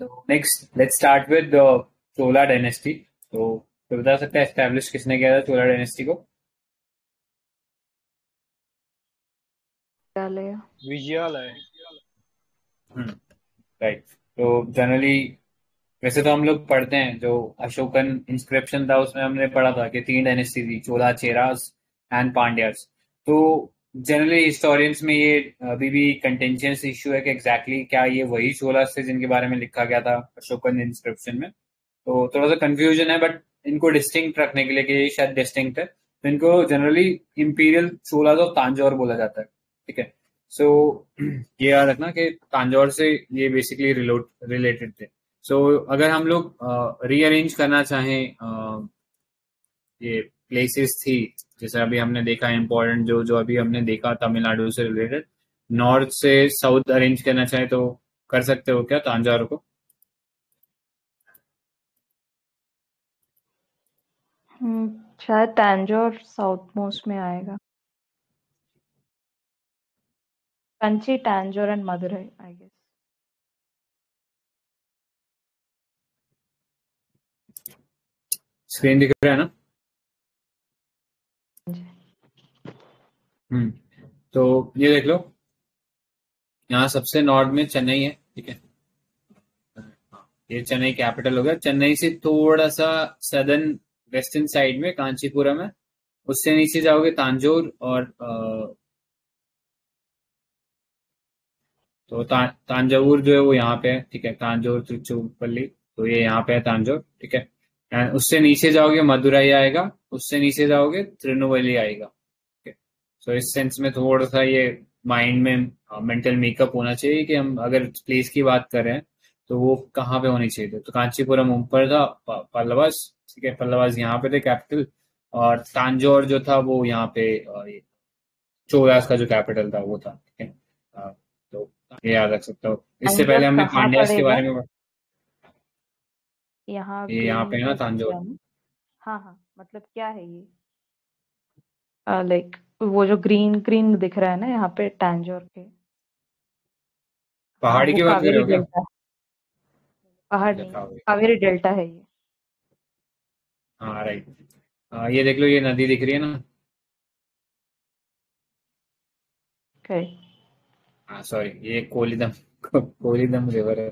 तो next let's start with Chola dynasty. तो बता सकता है एस्टैब्लिश किसने किया था चोला डायनेस्टी को? विजयालय। राइट। तो जनरली वैसे तो हम लोग पढ़ते हैं जो अशोकन इंस्क्रिप्शन था उसमें हमने पढ़ा था कि तीन डायनेस्टी थी, चोला, चेरास एंड पांड्यास। तो जनरली हिस्टोरियंस में ये अभी भी कंटेंशियस इश्यू है कि एग्जैक्टली क्या ये वही चोलास थे जिनके बारे में लिखा गया था अशोकन इंस्क्रिप्शन में। तो थोड़ा सा कंफ्यूजन है, बट इनको डिस्टिंक्ट रखने के लिए कि ये शायद डिस्टिंक्ट है तो इनको generally imperial Cholas of Tanjore बोला जाता है। ठीक है। सो ये याद रखना कि तांजौर से ये बेसिकली रिलेटेड थे। सो अगर हम लोग रीअरेंज करना चाहें ये प्लेसेस थी, जैसे अभी हमने देखा इम्पोर्टेंट जो जो अभी हमने देखा तमिलनाडु से रिलेटेड, नॉर्थ से साउथ अरेंज करना चाहे तो कर सकते हो क्या तांजौर को? शायद तांजौर साउथ मोस्ट में आएगा। Kanchi, Tanjore and Madurai I guess. Screen दिख रहा है ना? तो ये देख लो, यहाँ सबसे नॉर्थ में चेन्नई है। ठीक है, ये चेन्नई कैपिटल हो गया। चेन्नई से थोड़ा सा सदर्न वेस्टर्न साइड में कांचीपुरम है, उससे नीचे जाओगे तांजौर और तो तांजौर जो है वो यहाँ पे है। ठीक है, तांजौर तिरुचिरापल्ली, तो ये यहाँ पे है तांजौर। ठीक है, एंड उससे नीचे जाओगे मदुराई आएगा, उससे नीचे जाओगे तिरुनेलवेली आएगा। तो इस सेंस में थोड़ा सा ये माइंड में मेंटल मेकअप होना चाहिए कि हम अगर प्लेस की बात कर रहे हैं तो वो कहाँ पे होनी चाहिए। तो कांचीपुरम ऊपर था, पल्लवास। ठीक है, पल्लवास यहाँ पे थे कैपिटल, और तांजौर जो था वो यहाँ पे चोलास का जो कैपिटल था वो था। ठीक है, तो ये याद रख सकता हो। इससे पहले हमने पांड्यास के बारे में यहाँ पे है ना तांजौर। हाँ हाँ, मतलब क्या है ये लाइक वो जो ग्रीन दिख रहा है ना यहाँ पे तांजौर के पहाड़ी की बात कर रहे हो क्या? पहाड़ी कावेरी डेल्टा है ये। हाँ राइट। ये देख लो, ये नदी दिख रही है ना? हाँ सॉरी, ये कोलीदम रिवर है।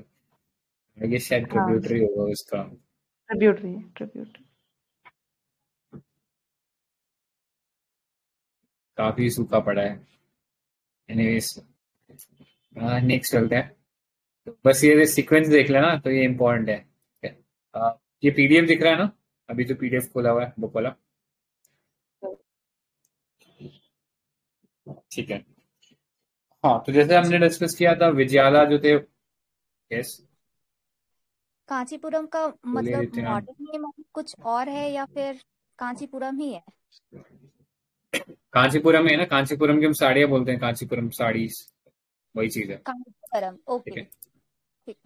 ये शायद ट्रिब्यूटरी होगा उसका। ट्रिब्यूटरी। काफी सूखा पड़ा है। एनीवेज नेक्स्ट चलते हैं। तो बस ये सीक्वेंस देख लेना, तो ये इम्पोर्टेंट है। ठीक है, ये पीडीएफ दिख रहा है ना? अभी तो पीडीएफ खोला हुआ है, बुक वाला। ठीक है। हाँ, तो जैसे हमने डिस्कस किया था विजयाला जो थे कांचीपुरम का मतलब मॉडर्न नेम कुछ और है या फिर कांचीपुरम ही है? कांचीपुरम है ना? कांचीपुरम की हम साड़ियाँ बोलते हैं, कांचीपुरम साड़ी, वही चीज है कांचीपुरम। ओके ठीक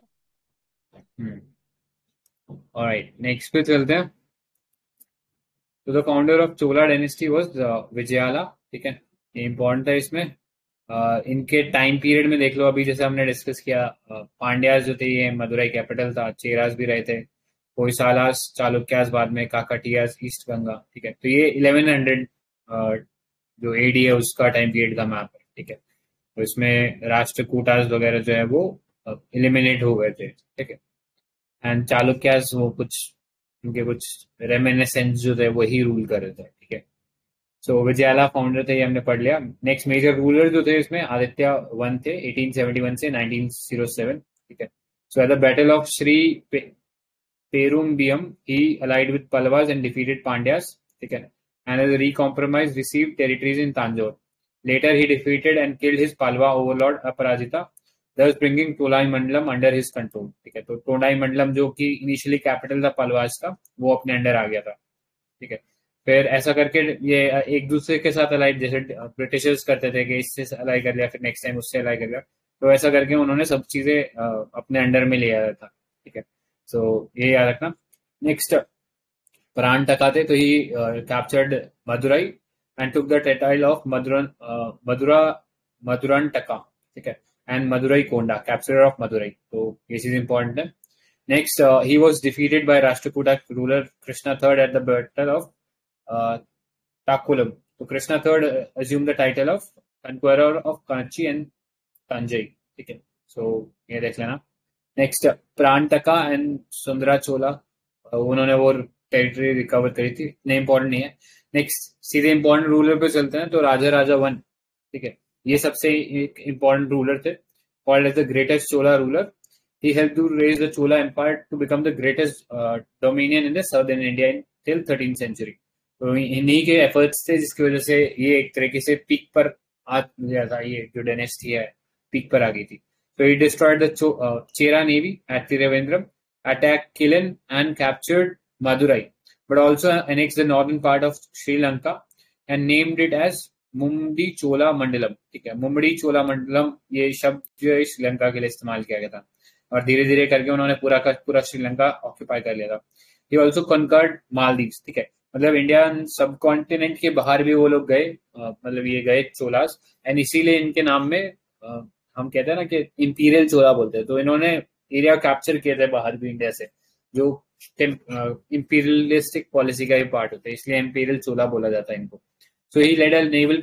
है। ऑलराइट, नेक्स्ट पे चलते हैं। तो the founder of Chola dynasty was Vijayalaya. ठीक है, ये इम्पोर्टेंट है। इसमें इनके टाइम पीरियड में देख लो, अभी जैसे हमने डिस्कस किया पांड्यास जो थे ये मदुराई कैपिटल था, चेरास भी रहे थे, होयसालास, चालुक्यास, बाद में काकाटियास, ईस्ट गंगा। ठीक है, तो ये 1100 जो एडी है उसका टाइम पीरियड का मैप है। ठीक है, तो इसमें राष्ट्रकूटास वगैरह जो है वो एलिमिनेट हो गए थे। ठीक है, एंड चालुक्यास वो उनके कुछ रेमिनिसेंस जो थे वही रूल कर रहे थे। ठीक है, सो विजयाला फाउंडर थे, ये हमने पढ़ लिया। नेक्स्ट मेजर रूलर जो थे इसमें आदित्य I थे 1871 से 1907। ठीक है, so at the battle of Sri Perumbiyam he allied with Pallavas and defeated Pandyas. ठीक है, and as a recompromise received territories in Tanjore. Later he defeated and killed his Pahlava overlord Aparajita, thus bringing Tolai Mandalam under his control. ठीक है, तो Tolai Mandalam जो कि initially capital था Palwas का, वो अपने अंडर आ गया था। ठीक है, फिर ऐसा करके ये एक दूसरे के साथ अलाइड, जैसे ब्रिटिशर्स करते थे कि इससे अलाई कर लिया, फिर नेक्स्ट टाइम उससे अलाई कर लिया, तो ऐसा करके उन्होंने सब चीजें अपने अंडर में ले आया था। ठीक है, सो ये याद रखना। नेक्स्ट प्राण टकाते, तो he captured Madurai and took the title of Madurantaka. ठीक है, and Maduraikonda, capture of Madurai. तो ये चीज इंपॉर्टेंट है। Next, he was defeated by Rashtrakuta ruler Krishna III at the Battle of Takulam. So Krishna III assumed the title of conqueror of Kanchi and Tanjai. Okay. So ये देख लेना. Next, Prantaka and Sundara Chola, उन्होंने वो territory recover करी थी. नहीं important नहीं है. नेक्स्ट सीधे इम्पोर्टेंट रूलर पे चलते हैं. तो राजा 1, ठीक है, ये सबसे इम्पोर्टेंट रूलर थे. Called as the greatest Chola ruler. He helped to raise the Chola Empire to become the greatest dominion in the southern India till 13th century. तो इन्हीं के efforts थे जिसकी वजह से ये एक तरीके से peak पर आ गया था. ये जो dynasty है peak पर आ गई थी. So he destroyed the Chera navy at Tirunelveli, attacked Kilan and captured Madurai, but also annexed the northern part of Sri Lanka and named it as Mumbadi Chola Mandalam. ठीक है, मुंबड़ी चोला मंडलम ये शब्द जो है श्रीलंका के लिए इस्तेमाल किया गया था और धीरे धीरे करके उन्होंने पूरा का पूरा श्रीलंका ऑक्यूपाई कर लिया था. ये ऑल्सो कॉन्कर्ड मालदीव्स. ठीक है, मतलब इंडियन सब कॉन्टिनेंट के बाहर भी वो लोग गए, मतलब ये गए चोलास. एंड इसीलिए इनके नाम में हम कहते हैं ना कि इंपीरियल चोला बोलते हैं. तो इन्होंने एरिया कैप्चर किए थे बाहर भी इंडिया से, जो इंपीरियलिस्टिक पॉलिसी का ही पार्ट होता है, इसलिए इंपीरियल चोला बोला जाता है इनको. So he led a naval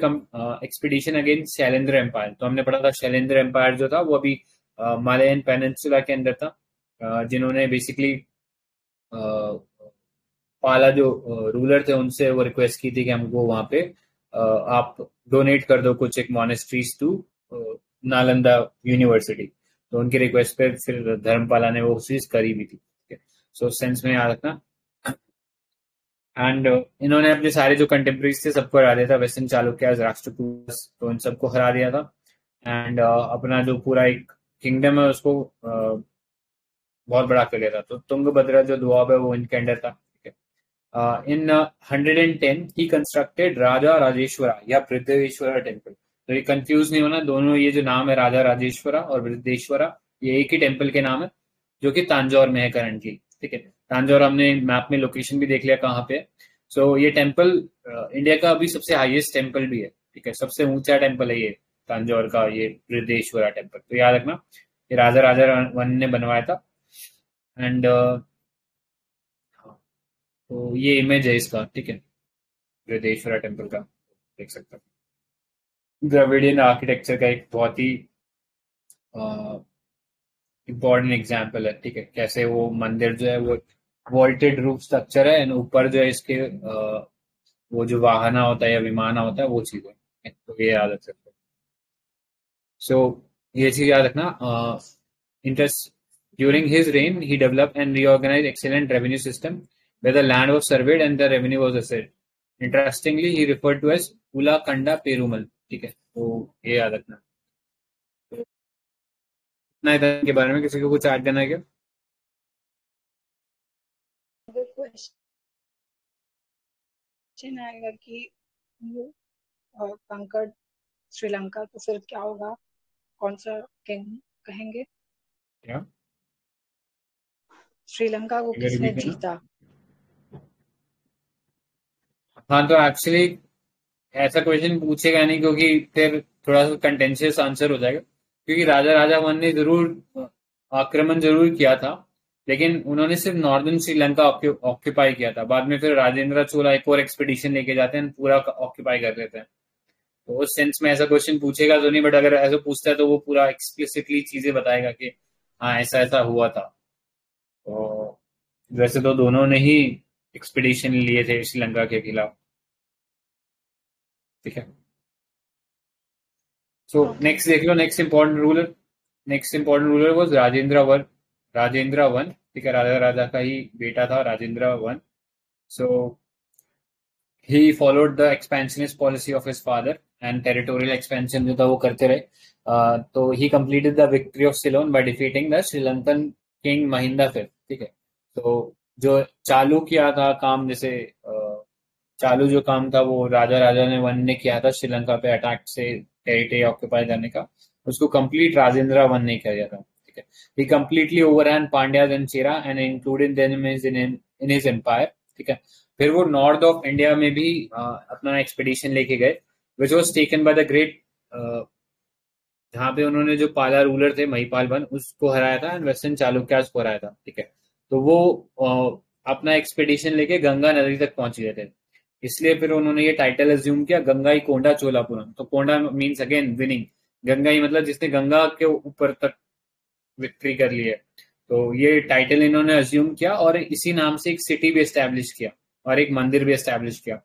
expedition against Shailendra empire. तो हमने पढ़ा था शैलेंद्र एम्पायर जो था वो अभी मालयन पेनिनसुला के अंदर था, जिन्होंने बेसिकली पाला जो रूलर थे उनसे वो रिक्वेस्ट की थी कि हमको वहां पे आप डोनेट कर दो कुछ एक मॉनेस्ट्रीज टू नालंदा यूनिवर्सिटी. तो उनकी रिक्वेस्ट पे फिर धर्मपाला ने वो चीज करी भी थी. सो सेंस में याद रखना. एंड इन्होंने अपने सारे जो कंटेम्प्रेरीज थे सबको हरा दिया था. वेस्टर्न चालुक्यास, राष्ट्रकूटस, तो इन सबको हरा दिया था. एंड अपना जो पूरा एक किंगडम है उसको बहुत बड़ा कर लिया था. तो तुंगभद्रा जो दुआब है वो इनके अंडर था. इन 110 ही कंस्ट्रक्टेड राजा राजेश्वरा या बृहदेश्वरा टेम्पल. तो ये कंफ्यूज नहीं होना, दोनों ये जो नाम है राजा राजेश्वरा और बृहदेश्वरा ये एक ही टेम्पल के नाम है, जो कि तांजौर में है करंटली. ठीक है, तांजौर हमने मैप में लोकेशन भी देख लिया कहाँ पे है. सो ये टेम्पल इंडिया का अभी सबसे हाईएस्ट टेम्पल भी है. ठीक है, सबसे ऊंचा टेम्पल है ये तांजौर का, ये बृहदेश्वरा टेम्पल. तो याद रखना ये राजा 1 ने बनवाया था. एंड तो ये इमेज है इसका. ठीक है, बृहदेश्वरा टेम्पल का देख सकते हो. द्रविडियन आर्किटेक्चर का एक बहुत ही इम्पोर्टेंट एग्जाम्पल है. ठीक है, कैसे वो मंदिर जो है वो वॉल्टेड रूफ स्ट्रक्चर है एंड ऊपर जो है इसके वो जो वाहना होता है या विमाना होता है वो चीज है. तो ये याद रख सकते. So, ये चीज याद रखना. During his reign, he developed and reorganized excellent revenue system, where the land was surveyed and the revenue was assessed. Interestingly, he referred to as Ulakanda Perumal. ठीक है, तो ये याद रखना. नहीं था इनके बारे में किसी को कुछ ऐड करना है क्या? अगर क्वेश्चन आएगा कि वो कंकर्ड श्रीलंका तो फिर क्या होगा, कौन सा कहेंगे? क्या श्रीलंका को किसने जीता? हाँ, तो एक्चुअली ऐसा क्वेश्चन पूछेगा नहीं, क्योंकि फिर थोड़ा सा कंटेंशियस आंसर हो जाएगा. क्योंकि राजा 1 ने जरूर आक्रमण जरूर किया था, लेकिन उन्होंने सिर्फ नॉर्दर्न श्रीलंका ऑक्यूपाई किया था. बाद में फिर राजेंद्र चोला एक और एक्सपीडिशन लेके जाते हैं, पूरा ऑक्यूपाई कर लेते हैं. तो उस सेंस में ऐसा क्वेश्चन पूछेगा तो नहीं, बट अगर ऐसा पूछता है तो वो पूरा एक्सप्लिसिटली चीजें बताएगा कि हाँ ऐसा ऐसा हुआ था. तो वैसे तो दोनों ने ही एक्सपीडिशन लिए थे श्रीलंका के खिलाफ. ठीक है, सो नेक्स्ट देख लो. Next important ruler was Rajendra 1. ठीक है, राजा का ही बेटा था Rajendra 1. So he followed the expansionist policy of his father and territorial expansion जो था वो करते रहे. तो he completed the victory of Ceylon by defeating the Sri Lankan king Mahinda 5. ठीक है, तो जो चालू किया था काम, जैसे चालू जो काम था वो राजा 1 ने किया था श्रीलंका पे अटैक से टेरिटरी ऑक्यूपाई करने का, उसको कंप्लीट राजेंद्र 1 ने किया था. ठीक है, he completely overran Pandya and Chera and included them in his empire. ठीक है, फिर वो नॉर्थ ऑफ इंडिया में भी अपना एक्सपीडिशन लेके गए, which was taken by the great, जहाँ पे उन्होंने जो पाला रूलर थे महिपाल 1 उसको हराया था एंड वेस्टर्न चालुक्यास को हराया था. ठीक है, तो वो अपना एक्सपेडिशन लेके गंगा नदी तक पहुंच गए थे, इसलिए फिर उन्होंने ये टाइटल अज्यूम किया गंगाईकोंडा चोलापुरम। तो कोंडा मीन्स अगेन विनिंग, गंगाई मतलब जिसने गंगा के ऊपर तक विक्ट्री कर ली है, तो ये टाइटल इन्होंने अज्यूम किया और इसी नाम से एक सिटी भी एस्टेब्लिश किया और एक मंदिर भी एस्टेब्लिश किया।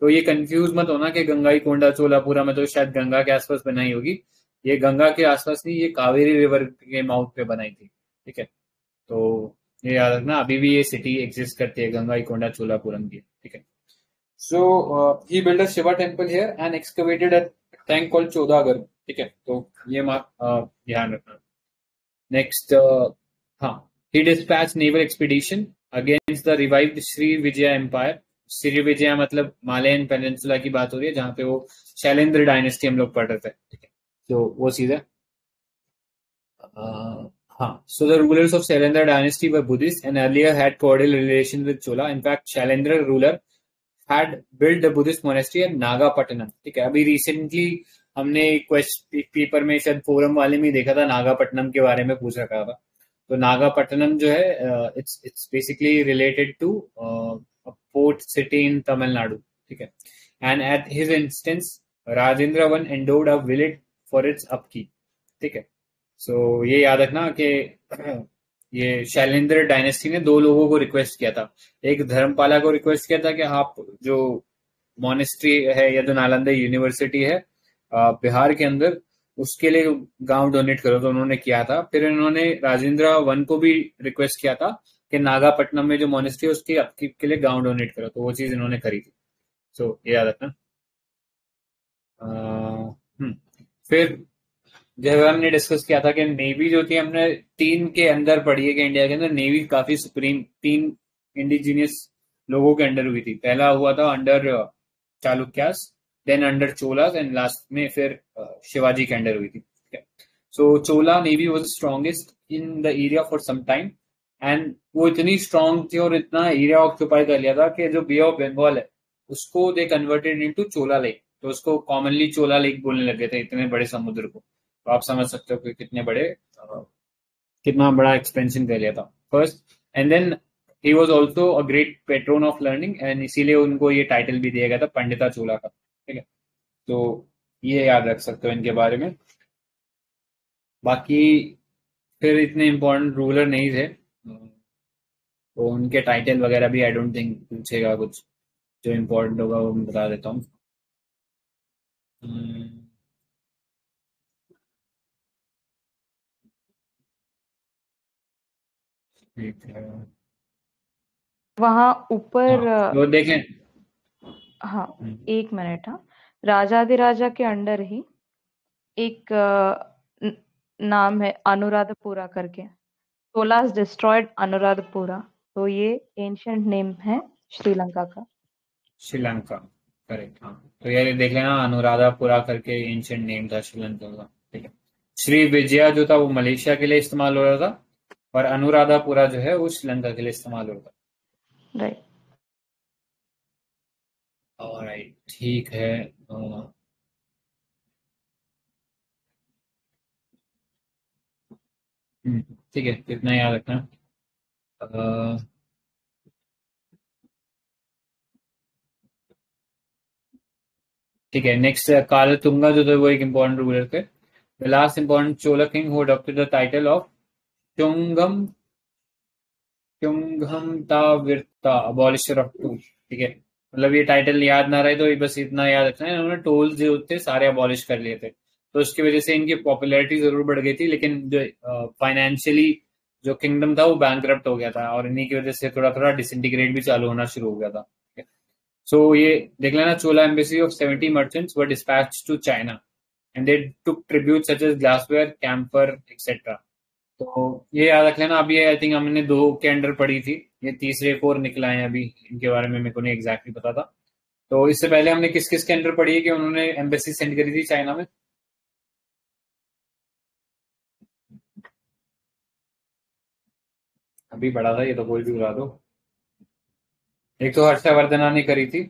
तो ये कंफ्यूज मत होना कि गंगाईकोंडा चोलापुरम में तो शायद गंगा के आसपास बनाई होगी, ये गंगा के आसपास नहीं, ये कावेरी रिवर के माउथ पे बनाई थी। ठीक है, तो ये याद रखना, अभी भी ये सिटी एग्जिस्ट करती है गंगाईकोंडा चोलापुरम की। ठीक है, so he build a Shiva temple here and excavated a tank called Chodagar. ठीक है, तो ये ध्यान रखना। नेक्स्ट, हाँ, he dispatch naval expedition against the revived Sri Vijaya empire. Sri Vijaya मतलब मालयन पेनिनसुला की बात हो रही है जहाँ पे वो शैलेंद्र डायनेस्टी हम लोग पढ़ रहे थे। ठीक है, तो वो चीज है। हाँ, so the rulers of Shailendra dynasty were Buddhists and earlier had cordial relations with Chola. In fact, Shailendra ruler had built the Buddhist monastery at Nagapattinam. ठीक है, अभी recently हमने एक पेपर में शायद फोरम वाले में देखा था, नागापट्टनम के बारे में पूछ रखा था। तो नागापट्टनम जो है it's basically related to a port city in Tamil Nadu. ठीक है, and at his instance, Rajendra I endowed a village for its upkeep. ठीक है, सो ये याद रखना कि ये शैलेंद्र डायनेस्टी ने दो लोगों को रिक्वेस्ट किया था, एक धर्मपाला को रिक्वेस्ट किया था कि आप जो मॉनेस्ट्री है या जो नालंदा यूनिवर्सिटी है बिहार के अंदर, उसके लिए गांव डोनेट करो, तो उन्होंने किया था। फिर इन्होंने राजेंद्र वन को भी रिक्वेस्ट किया था कि नागापट्टनम में जो मॉनेस्ट्री है उसकी अपकीप के लिए गांव डोनेट करो, तो वो चीज इन्होंने करी थी। सो ये याद रखना। फिर जब हमने डिस्कस किया था कि नेवी जो थी, हमने तीन के अंदर पढ़ी है कि इंडिया के अंदर नेवी काफी सुप्रीम, तीन इंडिजिनियस लोगों के अंडर हुई थी। पहला हुआ था under Chalukyas, then under Cholas and last में फिर शिवाजी के अंडर हुई थी। So Chola navy was strongest in the area for some time, and वो इतनी स्ट्रांग थी और इतना एरिया ऑक्यूपाई कर लिया था कि जो बे ऑफ बंगाल है उसको they converted into Chola lake, तो उसको कॉमनली चोला लेक बोलने लगे थे, इतने बड़े समुद्र को। तो आप समझ सकते हो कि कितना बड़ा एक्सपेंशन कर लिया था first. And then he was also a great patron of learning, and इसीलिए उनको ये टाइटल भी दिया गया था पंडिता चोला का। ठीक है, तो ये याद रख सकते हो इनके बारे में। बाकी फिर इतने इम्पोर्टेंट रूलर नहीं थे, तो उनके टाइटल वगैरह भी आई डोंट थिंक पूछेगा, कुछ जो इम्पोर्टेंट होगा वो मैं बता देता हूँ। ठीक है, वहां ऊपर वो देखें। हाँ, एक मिनट। हाँ, राजाधिराजा के अंडर ही एक नाम है अनुराधपुरा करके, चोलास डिस्ट्रॉयड अनुराधपुरा, तो ये एंशिएंट नेम है श्रीलंका का। श्रीलंका करेक्ट, हाँ, तो ये देख लेना, अनुराधापुरा करके एंशिएंट नेम था श्रीलंका का। ठीक है, श्री विजया जो था वो मलेशिया के लिए इस्तेमाल हो रहा था और अनुराधापुरा जो है वो श्रीलंका के लिए इस्तेमाल हो रहा था। राइट, ऑलराइट, ठीक है। ठीक है, इतना याद रखना। ठीक है, नेक्स्ट काला तुंगा जो थे वो एक इम्पोर्टेंट रूलर थे। The last important Chola king who adopted the title of Sungandavirtha abolisher of toll. ठीक है, मतलब ये टाइटल याद ना रहे तो बस इतना याद रखना है, इन्होंने टोल जो थे सारे अबॉलिश कर लिए थे, तो उसकी वजह से इनकी पॉपुलैरिटी जरूर बढ़ गई थी, लेकिन जो फाइनेंशियली जो किंगडम था वो बैंकरप्ट हो गया था और इन्हीं की वजह से थोड़ा थोड़ा डिसइंटीग्रेट भी चालू होना शुरू हो गया था। So, ये देख लेना, Chola embassy of 70 merchants were dispatched to China and they took tribute such as glassware, camphor, etc. तो ये याद रख लेना। अभी आई थिंक हमने दो के अंडर पढ़ी थी, ये तीसरे फोर निकला है अभी, इनके बारे में मेरे को नहीं एग्जैक्टली पता था। तो इससे पहले हमने किस किस के अंडर पढ़ी है कि उन्होंने एम्बेसी सेंड करी थी चाइना में? अभी पढ़ा था ये, तो कोई भी बुला दो। एक तो हर्षवर्धना ने करी थी,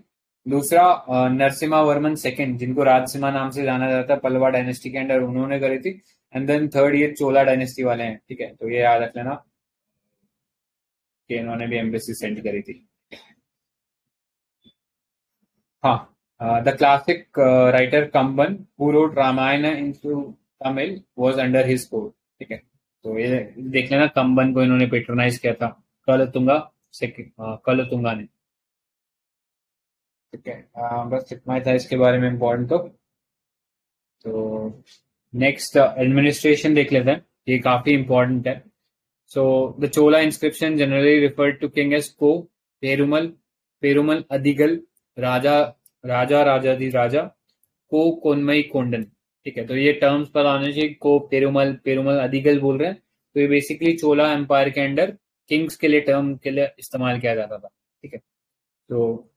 दूसरा नरसिम्हा वर्मन सेकंड जिनको राजसिम्हा नाम से जाना जाता है, पल्लवा डायनेस्टी के अंडर उन्होंने करी थी, एंड देन थर्ड ये चोला डायनेस्टी वाले हैं। ठीक है, तो ये याद रख लेना कि इन्होंने भी एम्बेसी सेंड करी थी। हाँ, the classic writer Kamban who wrote Ramayan into Tamil was under his court. ठीक है, तो ये देख लेना कंबन को इन्होंने पेट्रोनाइज किया था कलतुंगा ने। ठीक है, बस इतना ही था इसके बारे में इम्पोर्टेंट। तो नेक्स्ट एडमिनिस्ट्रेशन देख लेते हैं, ये काफी इंपॉर्टेंट है। So the Chola inscription generally referred to king as Ko Perumal Adigal राजा को कोनमई कोंडन। ठीक है, तो ये टर्म्स पता होने चाहिए। को पेरुमल अधिगल बोल रहे हैं, तो ये बेसिकली चोला एम्पायर के अंडर किंग्स के लिए टर्म के लिए इस्तेमाल किया जाता था। ठीक है, तो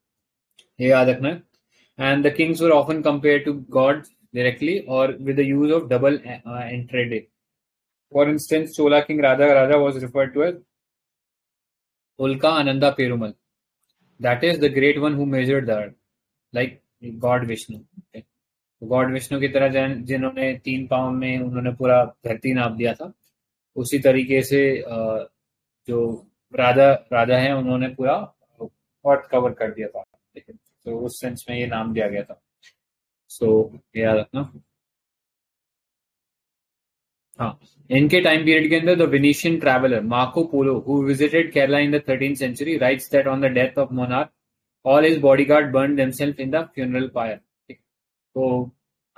ये याद रखना है। And the kings were often compare to god directly or with the use of double entendre. For instance, Chola King Rajaraja was referred to as Ulka Ananda Perumal, that is the great one who measured the earth, like God Vishnu. Okay. God Vishnu की तरह जिन्होंने 3 पाँव में उन्होंने पूरा धरती नाप दिया था, उसी तरीके से जो राजा हैं उन्होंने पूरा अर्थ कवर कर दिया था। तो उस सेंस में ये नाम दिया गया था। सो याद रखना। हाँ, इनके टाइम पीरियड के अंदर the Venetian traveller Marco Polo who visited Kerala in the 13th century writes that on the death of monarch all his bodyguard burn themselves in the funeral fire. तो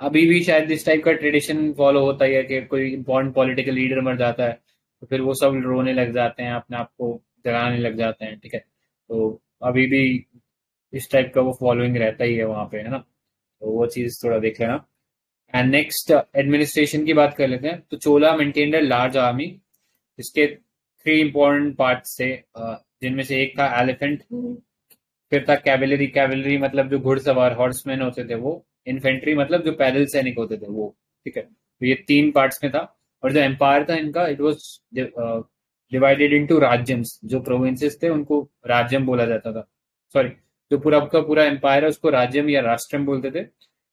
अभी भी शायद इस टाइप का ट्रेडिशन फॉलो होता है कि कोई इंपॉर्टेंट पॉलिटिकल लीडर मर जाता है तो फिर वो सब रोने लग जाते हैं, अपने आप को जलाने लग जाते हैं। ठीक है, तो अभी भी इस टाइप का वो फॉलोइंग रहता ही है वहां पे, है ना। तो वो चीज थोड़ा देख लेना। एंड नेक्स्ट एडमिनिस्ट्रेशन की बात कर लेते हैं। तो Chola maintained a large army, इसके 3 इंपॉर्टेंट पार्ट्स थे, जिनमें से एक था एलिफेंट, फिर था कैवेलरी मतलब जो घुड़सवार हॉर्समैन होते थे वो, इन्फेंट्री मतलब जो पैदल सैनिक होते थे वो। ठीक है, तो ये 3 पार्ट्स में था। और जो एम्पायर था इनका, it was divided into rajyams. जो प्रोविंसेस थे उनको राज्यम बोला जाता था, सॉरी जो पूरा का पूरा एम्पायर है उसको राज्यम या राष्ट्रम बोलते थे।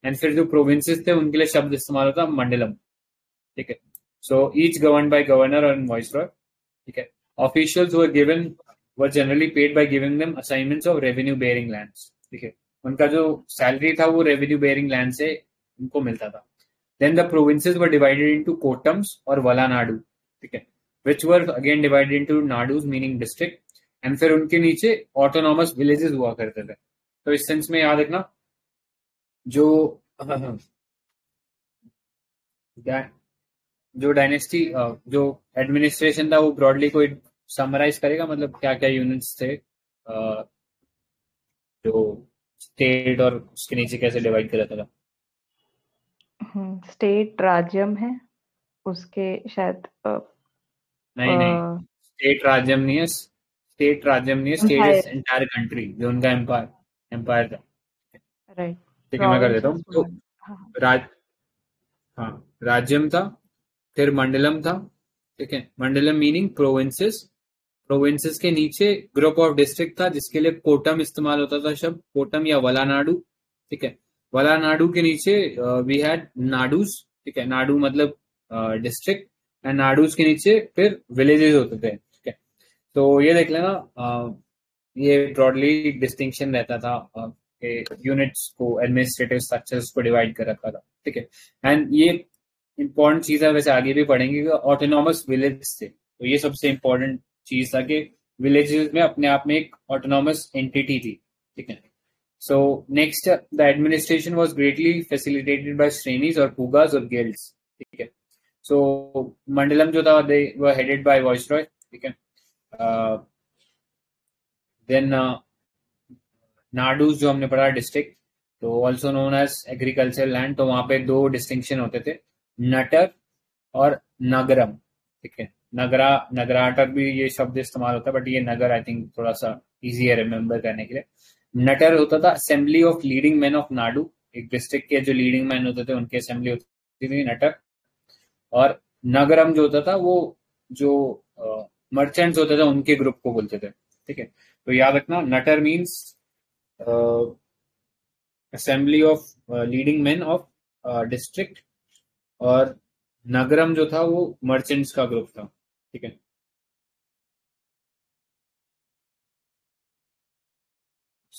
एंड फिर जो प्रोविंसेस थे उनके लिए शब्द इस्तेमाल होता मंडलम। ठीक है, so each govern by governor or viceroy. ठीक है, officials were given were generally paid by giving them assignments of revenue bearing lands. ठीक है, उनका जो सैलरी था वो रेवेन्यू बेयरिंग लैंड से उनको मिलता था। Then the provinces were divided into kottams और वलानाडु। ठीक है, which were again divided into nadus meaning district. And फिर उनके नीचे ऑटोनॉमस विलेजेस हुआ करते थे। तो इस सेंस में याद रखना जो डायनेस्टी जो एडमिनिस्ट्रेशन था वो ब्रॉडली कोई समराइज करेगा, मतलब क्या क्या यूनिट्स थे, जो स्टेट और उसके नीचे कैसे डिवाइड किया जाता था। स्टेट राज्यम है उसके शायद नहीं, स्टेट राज्यम नहीं है, स्टेट इज एंटायर कंट्री जो उनका एम्पायर था। राइट, ठीक है, मैं कर देता हूँ। तो राज्यम था, फिर मंडलम था। ठीक है, मंडलम मीनिंग प्रोविंसेस के नीचे ग्रुप ऑफ डिस्ट्रिक्ट था जिसके लिए कोटम इस्तेमाल होता था शब्द, कोटम या वलानाडु। ठीक है, वलानाडु के नीचे वी हैड नाडूज। ठीक है, नाडू मतलब डिस्ट्रिक्ट, एंड नाडूज के नीचे फिर विलेजेस होते थे। ठीक है, तो ये देख लेना, ये ब्रॉडली डिस्टिंक्शन रहता था, यूनिट्स को, एडमिनिस्ट्रेटिव स्ट्रक्चर्स को डिवाइड कर रखा था। ठीक है, एंड ये इंपॉर्टेंट चीज है, वैसे आगे भी पढ़ेंगे। ऑटोनॉमस विलेज थे, तो ये सबसे इंपॉर्टेंट चीज था कि विलेजेस में अपने आप में एक ऑटोनॉमस एंटिटी थी। ठीक है, so next the administration was greatly facilitated by shrenis और पुगास और गिल्ड्स। ठीक है, सो मंडलम जो था they were headed by viceroy. ठीक है, देन नाडूज जो हमने पढ़ा डिस्ट्रिक्ट, तो also known as agriculture land, तो वहां पे 2 डिस्टिंक्शन होते थे, नटर और नगरम। ठीक है, नगराटर भी ये शब्द इस्तेमाल होता है, बट ये नगर आई थिंक थोड़ा सा इजी है रिमेम्बर करने के लिए। नटर होता था assembly of leading man of nadu, एक डिस्ट्रिक्ट के जो लीडिंग मैन होते थे उनकी असेंबली होती थी, नटर। और नगरम जो होता था वो जो मर्चेंट्स होते थे उनके ग्रुप को बोलते थे। ठीक है, तो याद रखना, nattar means assembly of leading man of district, और नगरम जो था वो मर्चेंट्स का ग्रुप था। ठीक है,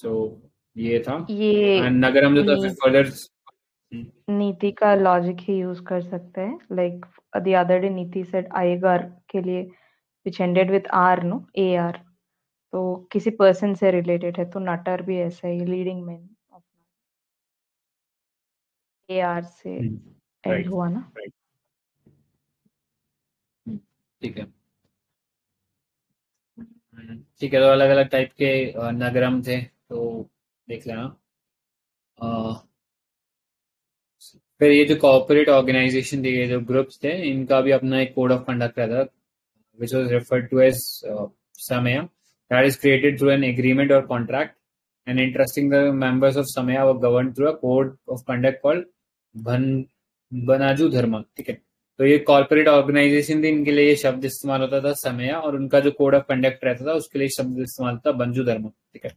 सो ये था। ये नगरम जो था फर्दर नीति का लॉजिक ही यूज कर सकते हैं। Like the other day Niti said आएगा के लिए which ended with R no A R, तो किसी पर्सन से रिलेटेड है, तो नटर भी ऐसा ही leading man of A R से एंड हुआ ना। ठीक है ठीक है, तो अलग अलग टाइप के नगरम थे तो देख लेना। फिर ये जो कॉर्पोरेट ऑर्गेनाइजेशन दी गई, जो ग्रुप्स थे, इनका भी अपना एक कोड ऑफ कंडक्ट रहता था which was referred to as samaya, that is created through an agreement और contract and interesting the members of samaya were governed through a code of conduct called Banaju धर्म। ठीक है, तो ये कॉर्पोरेट ऑर्गेनाइजेशन थी, इनके लिए ये शब्द इस्तेमाल होता था समया, और उनका जो कोड ऑफ कंडक्ट रहता था उसके लिए शब्द इस्तेमाल होता बनजू धर्म। ठीक है,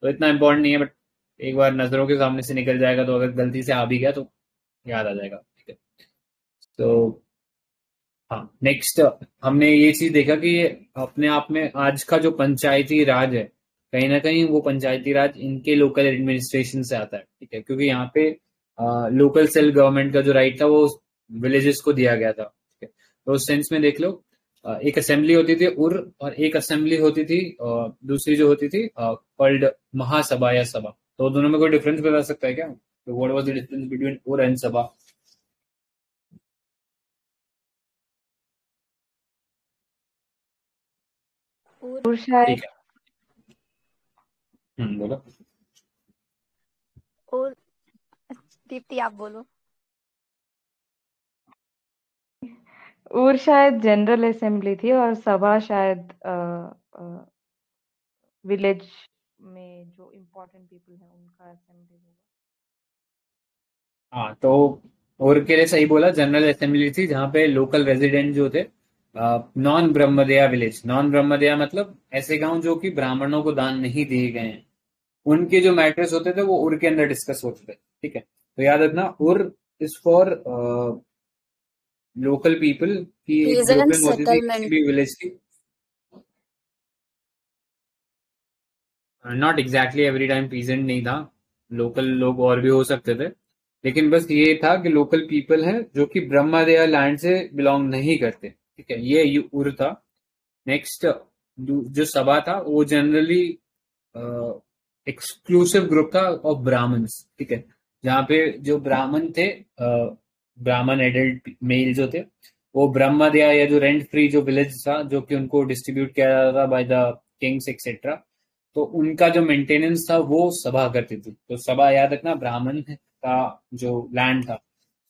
तो इतना इम्पोर्टेंट नहीं है, बट एक बार नजरों के सामने से निकल जाएगा, तो अगर गलती से आ भी गया तो याद आ जाएगा। ठीक है, तो हाँ, नेक्स्ट हमने ये चीज देखा कि अपने आप में आज का जो पंचायती राज है, कहीं ना कहीं वो पंचायती राज इनके लोकल एडमिनिस्ट्रेशन से आता है। ठीक है, क्योंकि यहाँ पे लोकल सेल्फ गवर्नमेंट का जो राइट था वो विलेजेस को दिया गया था। ठीक है, तो उस सेंस में देख लो, एक असेंबली होती थी उर, और एक असेंबली होती थी दूसरी जो होती थी कॉल्ड महासभा या सभा। तो दोनों में कोई डिफरेंस बता सकता है क्या? So what was the difference between Ur and Sabha? Ur शायद बोलो। और दीप्ति आप बोलो। उर शायद जनरल असेंबली थी और सभा शायद विलेज में जो इम्पोर्टेंट पीपल है उनका असेंबली होगा। हाँ, तो और के लिए सही बोला, जनरल असेंबली थी जहाँ पे लोकल रेजिडेंट जो थे non brahmadeya village, non brahmadeya मतलब ऐसे गांव जो कि ब्राह्मणों को दान नहीं दिए गए हैं, उनके जो मैटर्स होते थे वो उर के अंदर डिस्कस होते थे। ठीक है, तो याद रखना उर इज फॉर लोकल पीपल की विलेज की, not exactly every time peasant नहीं था, लोकल लोग और भी हो सकते थे, लेकिन बस ये था कि लोकल पीपल है जो कि ब्रह्मदेया लैंड से बिलोंग नहीं करते। ठीक है, ये उर था। नेक्स्ट जो सभा था वो जनरली एक्सक्लूसिव ग्रुप था ऑफ ब्राह्मण्स। ठीक है, जहाँ पे जो ब्राह्मण थे, ब्राह्मण एडल्ट मेल जो थे, वो ब्रह्मदेया या जो रेंट फ्री जो विलेज था जो कि उनको डिस्ट्रीब्यूट किया जाता था बाय द किंग्स एक्सेट्रा, तो उनका जो मेंटेनेंस था वो सभा करती थी। तो सभा याद रखना ब्राह्मण का जो लैंड था,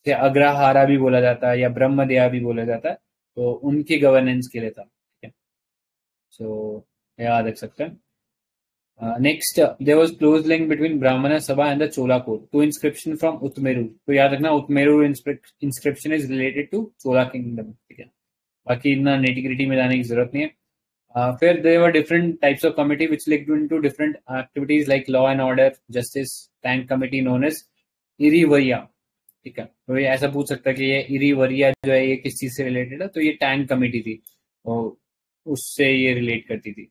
या अग्रहारा भी बोला जाता है या ब्रह्मदेया भी बोला जाता है, तो उनकी गवर्नेंस के लिए था। ठीक है, सो याद रख सकते हैं। Next there was close link between Brahman sabha and the Chola code, to inscription from Uttaramerur. तो याद रखना Uttaramerur inscription is related to Chola kingdom. ठीक है, बाकी इतना नेटिग्रिटी में जाने की जरूरत नहीं है। फिर there were different types of committee which linked into different activities like law and order, justice, tank committee known as eriwariya. ठीक है, तो ये ऐसा पूछ सकता है कि ये इरीवरिया जो है ये किस चीज से रिलेटेड है, तो ये टैंक कमेटी थी और उससे ये रिलेट करती थी।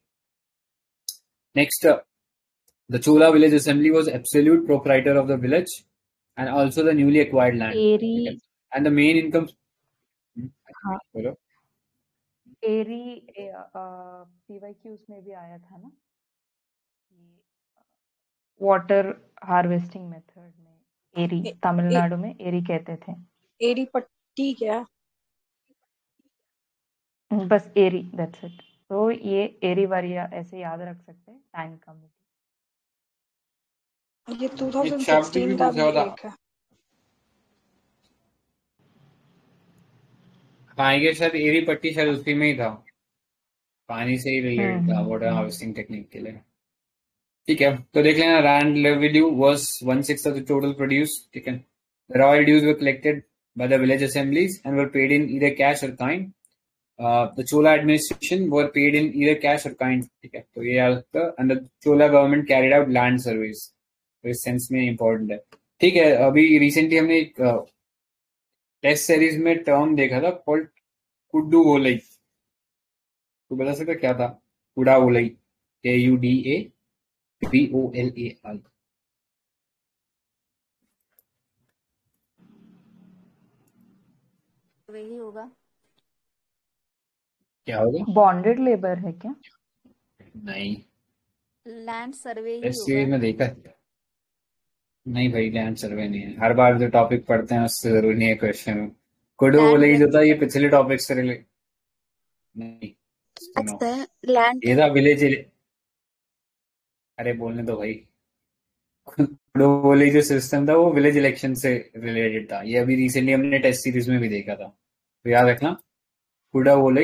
Next the Chola village assembly was absolute proprietor of the village and also the newly acquired land and the main income. बोलो। एरी पीवाईक्यू में भी आया था ना, वाटर हार्वेस्टिंग मेथड में एरी, तमिलनाडु में एरी कहते थे। एरी पट्टी क्या? बस एरी, दैट्स इट। तो ये एरी वारिया ऐसे याद रख सकते हैं, टैंक कमेटी। ये 2016 का भी देखा। आएंगे शायद एरी पट्टी शायद उसी में ही था, पानी से ही रिलेटेड था, वाटर हार्वेस्टिंग टेक्निक के लिए। ठीक है, तो देख लेना land revenue was 1/6 of the total produce. ठीक है, royal dues were collected by the village assemblies and were paid in either cash और kind. The Chola administration were paid in either cash और काइंड। ठीक है, तो ये याद रखो। And the Chola government carried out land surveys, तो इस सेंस में इंपॉर्टेंट है। ठीक है, अभी रिसेंटली हमने एक टेस्ट सीरीज में टर्म देखा था कॉल्ड कुड्डू ओलई, तो बता सकता क्या था? Kuda ओलई, KUDA Bolai. वही होगा, क्या होगा? बॉन्डेड लेबर है क्या? नहीं, लैंड सर्वे ही में देखा है। नहीं भाई, लैंड सर्वे नहीं है। हर बार जो टॉपिक पढ़ते हैं उससे जरूरी नहीं है क्वेश्चन। कोडो बोले जो था ये पिछले टॉपिक से रिलेटेड नहीं। अच्छा, लैंड ये था विलेज। अरे बोलने दो भाई। कोडो बोले जो सिस्टम था वो विलेज इलेक्शन से रिलेटेड था। ये अभी रिसेंटली हमने टेस्ट सीरीज में भी देखा था, तो याद रखना कोडो बोले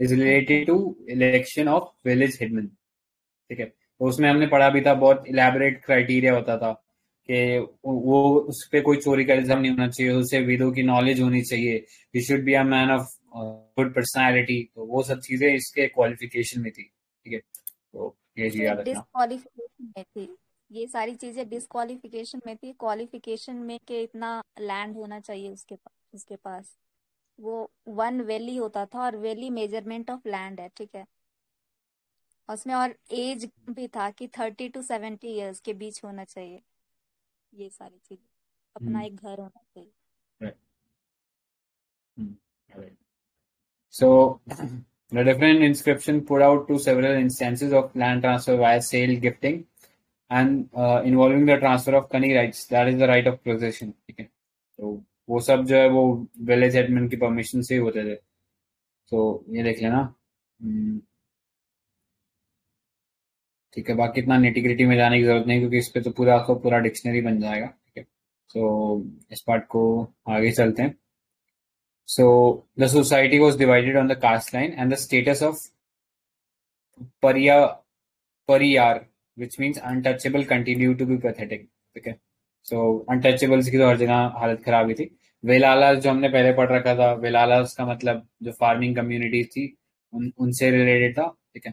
is related to election of village headman. ठीक है, तो उसमें हमने पढ़ा भी था, बहुत इलेबोरेट क्राइटेरिया होता था कि वो उस पर कोई चोरी का इल्जाम नहीं होना चाहिए, उसे वेदों की नॉलेज होनी चाहिए, he should be a man of good personality. तो वो सब चीजें इसके क्वालिफिकेशन में थी। ठीक है, तो ये चीज याद रखना। डिस्क्वालिफिकेशन में थी ये सारी चीजें, डिस्क्वालिफिकेशन में थी। क्वालिफिकेशन में के इतना लैंड होना चाहिए उसके पास। वो 1 वैली होता था और वैली मेजरमेंट ऑफ लैंड है। ठीक है, उसमें और एज भी था कि 30 to 70 years के बीच होना चाहिए। ये सारी चीजें, अपना एक घर होना चाहिए। So the different inscription put out to several instances of land transfer via sale, gifting, and involving the transfer of any rights. That is the right of possession. ठीक है, तो वो सब जो है वो विलेज एडमिन की परमिशन से ही होते थे। तो ये देख लेना। ठीक है, बाकी इतना नेटिग्रिटी में जाने की जरूरत नहीं, क्योंकि इस पे तो पूरा डिक्शनरी बन जाएगा। ठीक है, तो इस पार्ट को आगे चलते हैं। So the society was divided on the caste line and the status of Paraiyar which means untouchable continue to be pathetic. ठीक है, सो अनटचेबल्स की तो हर जगह हालत खराब हुई थी। वेलालास जो हमने पहले पढ़ रखा था, वेलालास का मतलब जो फार्मिंग कम्युनिटीज थी उनसे रिलेटेड था। ठीक है,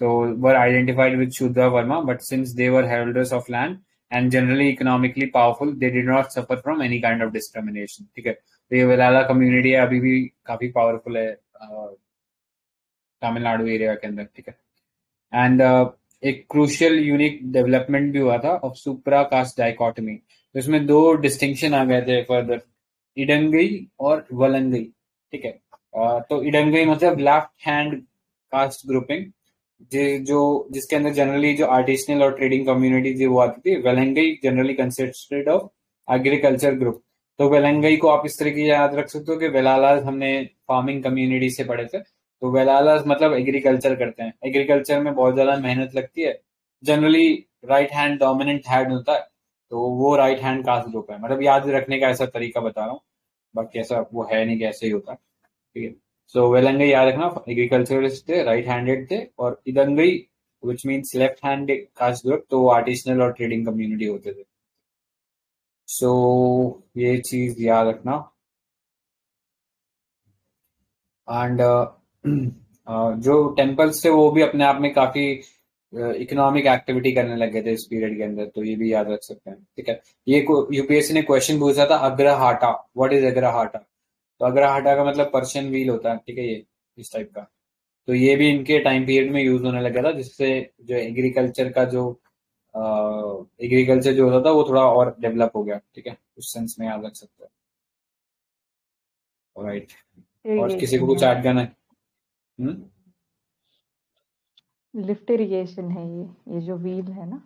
so were identified with Shudra Varma, but since they were heralders of land and generally economically powerful, they did not suffer from any kind of discrimination. ठीक है, तो ये वेलाला कम्युनिटी है, अभी भी काफी पावरफुल है तमिलनाडु एरिया के अंदर। ठीक है, एंड एक क्रूशियल यूनिक डेवलपमेंट भी हुआ था ऑफ सुप्रा कास्ट डाइकोटमी। तो इसमें 2 डिस्टिंक्शन आ गए थे फर्दर, इडंगई और वलंगई। ठीक है, तो इडंगई मतलब लेफ्ट हैंड कास्ट ग्रुपिंग जिसके अंदर जनरली जो आर्टिसनल और ट्रेडिंग कम्युनिटी वो आती थी। Valangai generally consisted of agriculture group. तो वेलंगई को आप इस तरीके याद रख सकते हो कि वेलालास हमने फार्मिंग कम्युनिटी से पढ़े थे, तो वेलालास मतलब एग्रीकल्चर करते हैं। एग्रीकल्चर में बहुत ज्यादा मेहनत लगती है, generally right hand dominant hand होता है, तो वो राइट हैंड कास्ट ग्रुप है। मतलब याद रखने का ऐसा तरीका बता रहा हूँ, बाकी ऐसा वो है नहीं, कैसे ही होता है। ठीक है, सो वेलंगई याद रखना एग्रीकल्चरिस्ट थे, राइट हैंडेड थे, और Idangai which means left hand caste group, तो आर्टिसनल और ट्रेडिंग कम्युनिटी होते थे। सो ये चीज याद रखना। एंड जो टेम्पल्स थे वो भी अपने आप में काफी इकोनॉमिक एक्टिविटी करने लग गए थे इस पीरियड के अंदर, तो ये भी याद रख सकते हैं। ठीक है, ये यूपीएससी ने क्वेश्चन पूछा था अग्रहाटा, व्हाट इज अग्रहाटा? तो अग्रहाटा का मतलब पर्शियन व्हील होता है। ठीक है, ये इस टाइप का, तो ये भी इनके टाइम पीरियड में यूज होने लगा था, जिससे जो एग्रीकल्चर का जो एग्रीकल्चर जो होता था वो थोड़ा और डेवलप हो गया। ठीक है, उस सेंस में याद रख सकते हो। राइट, और किसी को कुछ ऐड करना है? लिफ्ट इरिगेशन है ये जो व्हील है ना।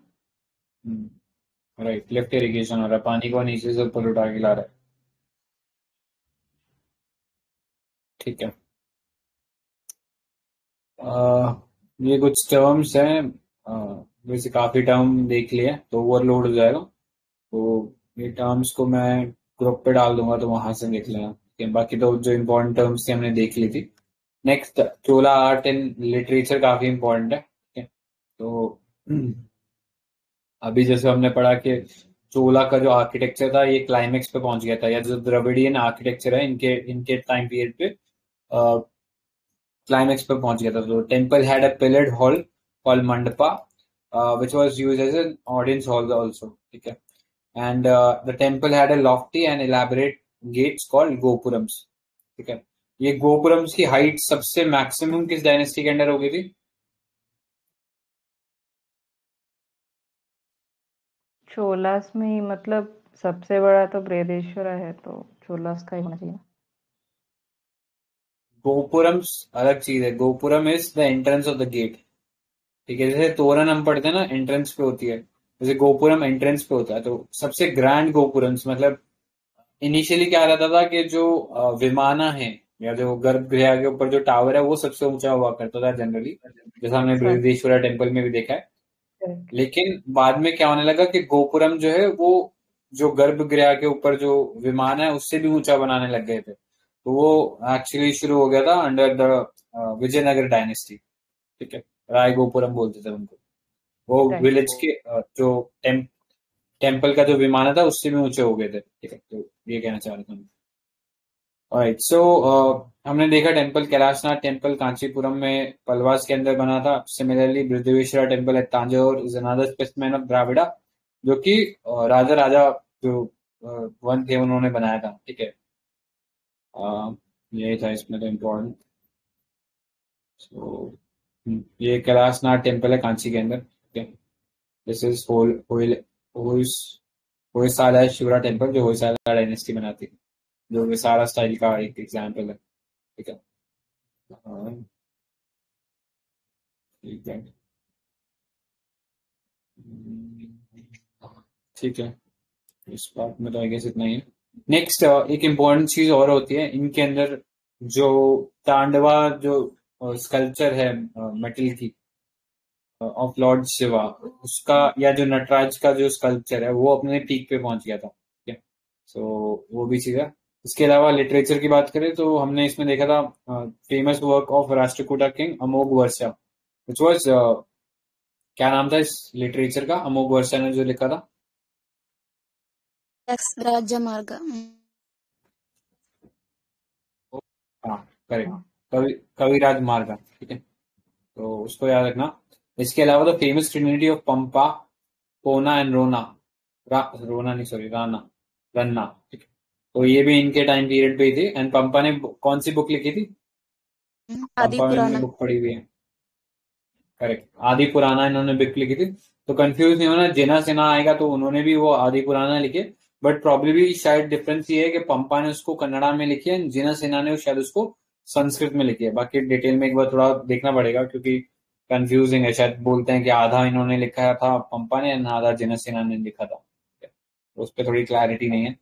राइट, लिफ्ट इरिगेशन हो रहा है, पानी को नीचे से ऊपर उठा के ला रहा है। ठीक है, ये कुछ टर्म्स हैं, वैसे काफी टर्म देख लिए तो ओवरलोड हो जाएगा, तो ये टर्म्स को मैं ग्रुप पे डाल दूंगा, तो वहां से देख लेना। बाकी तो जो इम्पोर्टेंट टर्म्स थी हमने देख ली थी। Next, Chola art and literature काफी इम्पोर्टेंट है। ठीक है, तो अभी जैसे हमने पढ़ा कि चोला का जो आर्किटेक्चर था ये क्लाइमेक्स पे पहुंच गया था, या जो द्रविडियन आर्किटेक्चर है इनके टाइम पीरियड पे क्लाइमेक्स पे पहुंच गया था। तो temple had a pillared hall called mandapa which was used as an audience hall also. ठीक है, and the temple had a lofty and elaborate gates called gopurams. ठीक है, ये गोपुरम्स की हाइट सबसे मैक्सिमम किस डायनेस्टी के अंडर हो गई थी? चोलास में मतलब सबसे बड़ा तो बृहदेश्वरा है, तो चोलास का ही होना चाहिए। गोपुरम अलग चीज है, gopuram is the entrance of the gate. ठीक है, जैसे तोरण हम पढ़ते हैं ना एंट्रेंस पे होती है, जैसे गोपुरम एंट्रेंस पे होता है। तो सबसे ग्रैंड गोपुरम्स, मतलब इनिशियली क्या रहता था कि जो विमाना है या जो गर्भगृह के ऊपर जो टावर है वो सबसे ऊंचा हुआ करता था जनरली, जैसा हमने बृहदेश्वरा टेम्पल में भी देखा है। लेकिन बाद में क्या होने लगा कि गोपुरम जो है वो जो गर्भगृह के ऊपर जो विमान है उससे भी ऊंचा बनाने लग गए थे। तो वो एक्चुअली शुरू हो गया था अंडर द विजयनगर डायनेस्टी। ठीक है, राय गोपुरम बोलते थे उनको। वो विलेज के जो टेम्पल का जो विमान था उससे भी ऊंचे हो गए थे। ठीक है, तो ये कहना चाह रहे थे हम। ऑलराइट, सो हमने देखा टेम्पल कैलाशनाथ टेम्पल कांचीपुरम में पलवास के अंदर बना था। Similarly Brihadeshwara temple at Thanjavur is another specimen of Dravida, जो कि राजा राजा जो वन थे उन्होंने बनाया था। ठीक है, यही था इसमें तो इम्पोर्टेंट। सो ये कैलाशनाथ टेम्पल है कांची के अंदर। दिस इज होयसाला शिवरा टेम्पल, जो होयसाला डायनेस्टी बनाती है, जो विशाला स्टाइल का एक एग्जाम्पल है। ठीक है, ठीक है, इस बात में तो आई गेस इतना ही है। नेक्स्ट एक इम्पोर्टेंट चीज और होती है इनके अंदर, जो तांडवा जो स्कल्पचर है मेटल की ऑफ लॉर्ड शिवा, उसका या जो नटराज का जो स्कल्पचर है वो अपने पीक पे पहुंच गया था। ठीक है, सो वो भी चीज है। इसके अलावा लिटरेचर की बात करें तो हमने इसमें देखा था famous work of Rashtrakuta king Amogh Varsha, which was क्या नाम था इस लिटरेचर का, अमोघ वर्षा ने जो लिखा था राजमार्ग। करेक्ट, कविराज मार्ग। ठीक है, तो उसको याद रखना। इसके अलावा the famous trinity of Pampa, Ponna and रोना, रन्ना। ठीक है, तो ये भी इनके टाइम पीरियड पे ही थी। एंड पंपा ने कौन सी बुक लिखी थी? आदि पुराना बुक पढ़ी हुई है। करेक्ट, आदि पुराना इन्होंने बुक लिखी थी। तो कंफ्यूज नहीं होना, जिनासेना आएगा तो उन्होंने भी वो आदि पुराना लिखे, बट प्रॉब्लली शायद डिफरेंस ये है कि पंपा ने उसको कन्नड़ा में लिखी है, जिनासेना ने शायद उसको संस्कृत में लिखी है। बाकी डिटेल में एक बार थोड़ा देखना पड़ेगा क्योंकि कंफ्यूजिंग है। शायद बोलते हैं कि आधा इन्होंने लिखा था पंपा ने, आधा जिनासेना ने लिखा था, तो उस पर थोड़ी क्लैरिटी नहीं है।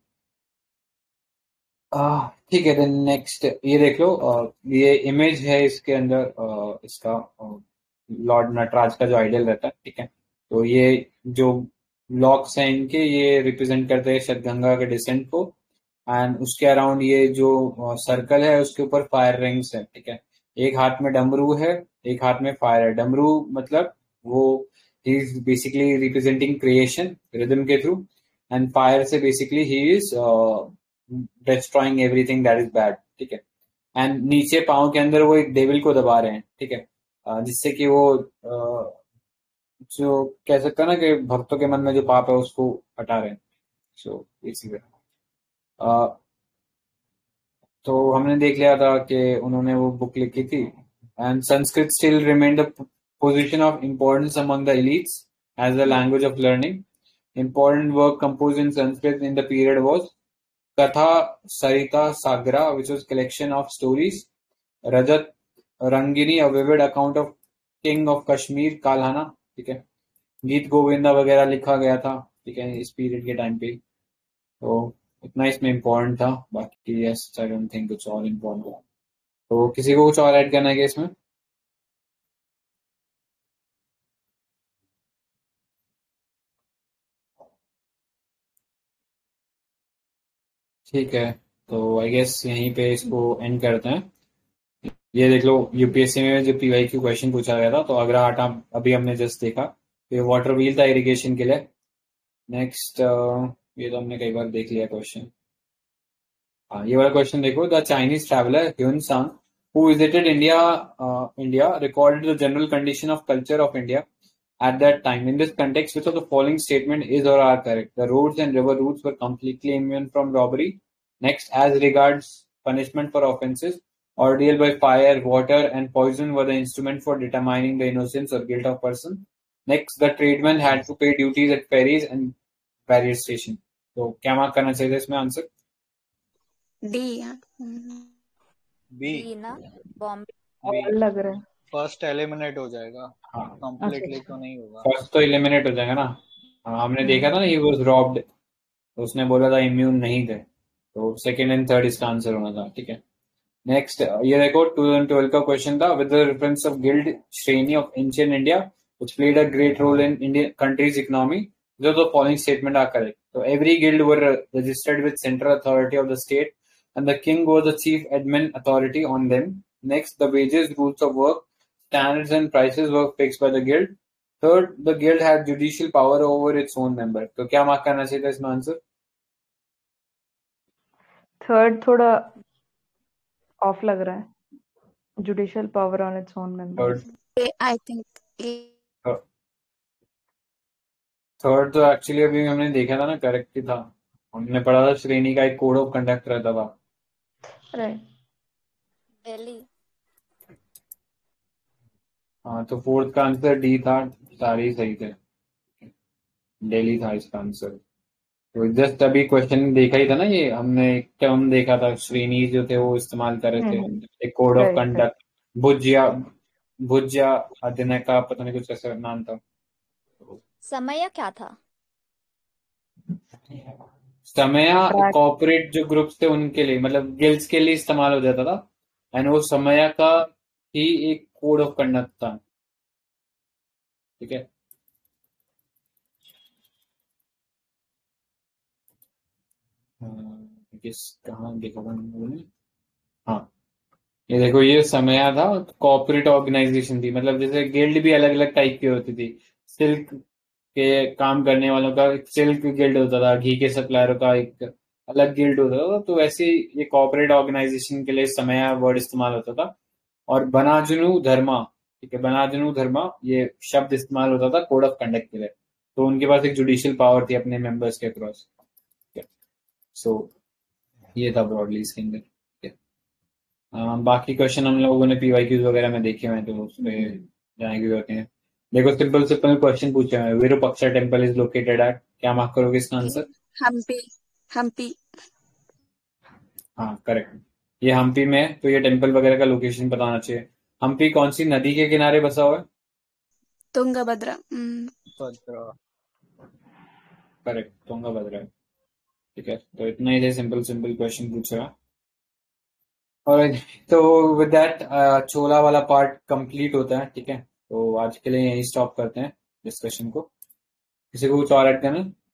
ठीक है, देन नेक्स्ट ये देख लो, ये इमेज है इसके अंदर इसका लॉर्ड नटराज का जो आइडियल रहता है। ठीक है, तो ये जो ब्लॉक्स हैं इनके, ये रिप्रेजेंट करते हैं शतगंगा के डिसेंट को, एंड उसके अराउंड ये जो सर्कल है उसके ऊपर फायर रिंग्स है। ठीक है, एक हाथ में डमरू है, एक हाथ में फायर है। डमरू मतलब वो he is basically representing creation rhythm के थ्रू, एंड फायर से basically he is destroying everything that is bad. ठीक है, एंड नीचे पांव के अंदर वो एक डेविल को दबा रहे हैं। ठीक है, जिससे कि वो जो कह सकता है ना कि भक्तों के मन में जो पाप है उसको हटा रहे हैं। सो इसी तरह तो हमने देख लिया था कि उन्होंने वो बुक लिखी थी। And Sanskrit still remain the position of importance among the elites as the language of learning. Important work compose in Sanskrit in the period was Katha Sarita Sagra, which was collection of stories. Rajat Rangini, a vivid account of King of Kashmir Kalhana. ठीक है, गीत गोविंदा वगैरह लिखा गया था। ठीक है, इस पीरियड के टाइम पे। तो इतना इसमें इम्पोर्टेंट था, बाकी yes, I don't think कुछ और इम्पोर्टेंट था। तो किसी को कुछ और ऐड करना है इसमें? ठीक है, तो आई गेस यहीं पे इसको एंड करते हैं। ये देख लो, यूपीएससी में जो पीवाईक्यू क्वेश्चन पूछा गया था, तो अग्रहाट अभी हमने जस्ट देखा, ये वाटर व्हील था इरिगेशन के लिए। नेक्स्ट ये तो हमने कई बार देख लिया क्वेश्चन। हाँ, ये वाला क्वेश्चन देखो, the Chinese traveller Hiuen Tsang who visited India recorded the general condition of culture of India at that time. In this context, which of the following statement is or are correct? The roads and river routes were completely immune from robbery. Next, as regards punishment for offences, ordeal by fire, water and poison were the instrument for determining the innocence or guilt of person. Next, the tradesmen had to pay duties at ferries and barrier station. तो क्या mark करना चाहिए इसमें? Answer D B ना, बॉम्बे लग रहा है। First eliminate हो जाएगा, कंप्लीटली तो नहीं होगा। फर्स्ट तो एलिमिनेट हो जाएगा ना। हमने देखा था ना, ही वाज रॉब्ड, उसने बोला था इम्यून नहीं थे, तो सेकंड एंड थर्ड इसका आंसर होना था। ठीक है, नेक्स्ट ये देखो 2012 का क्वेश्चन था, with the reference of guild shreni of ancient India which played a great role in Indian countries economy, जो the following statement are correct. तो every guild were registered with central authority of the state and the king was the chief admin authority on them. Next, the wages, rules of work, standards and prices were fixed by the guild. Third, the guild had judicial power over its own member. तो क्या mark करना चाहिए इसमें answer? Third थोड़ा of लग रहा है, judicial power on its own member. I think third तो एक्चुअली अभी हमने देखा था ना, करेक्ट ही था, हमने पढ़ा था श्रेणी का एक कोड ऑफ कंडक्ट रहता था। हाँ, तो फोर्थ का आंसर डी था, सारे सही थे, दिल्ली था इसका आंसर। तो जस्ट अभी क्वेश्चन देखा ही था ना, ये हमने एक टर्म देखा था, श्रेणी जो थे वो इस्तेमाल कर रहे थे, एक कोड ऑफ कंडक्ट, भुज्या अध्ययन का पता नहीं कुछ ऐसा नाम था। समय क्या था? समय कॉर्पोरेट जो ग्रुप्स थे उनके लिए, मतलब गिल्ड्स के लिए इस्तेमाल हो जाता था, एंड वो समय का ही एक कोड ऑफ कंडक्ट था। ठीक है, कहाँ देखा मैंने? हाँ, ये देखो, ये समय था, कॉर्पोरेट ऑर्गेनाइजेशन थी, मतलब जैसे गिल्ड भी अलग अलग टाइप की होती थी, सिल्क के काम करने वालों का एक सिल्क गिल्ड होता था, घी के सप्लायरों का एक अलग गिल्ड होता था, तो वैसे ये कॉर्पोरेट ऑर्गेनाइजेशन के लिए समय वर्ड इस्तेमाल होता था। और बनाजुनु धर्मा, ठीक है, बनाजुनु धर्मा ये शब्द इस्तेमाल होता था कोड ऑफ कंडक्ट के लिए, तो उनके पास एक जुडिशियल पावर थी अपने मेंबर्स के अक्रॉस। सो ये था ब्रॉडली इसके अंदर। ठीक है, बाकी क्वेश्चन हम लोगों ने पीवाईक्यूज वगैरह में देखे हुए हैं, तो उसमें जाने की जरूरत है। देखो सिंपल क्वेश्चन पूछा है, Virupaksha temple is located at, क्या मार्क करोगे इसका आंसर? हम्पी। हाँ करेक्ट, ये हम्पी में है, तो ये टेंपल वगैरह का लोकेशन बताना चाहिए। हम्पी कौन सी नदी के किनारे बसा हुआ है? तुंगभद्रा। करेक्ट, तुंगभद्रा। ठीक है, तो इतना ही सिंपल क्वेश्चन पूछा। और तो विद दैट छोला वाला पार्ट कंप्लीट होता है। ठीक है, तो आज के लिए यहीं स्टॉप करते हैं डिस्कशन को। किसी को कुछ और ऐड करना है?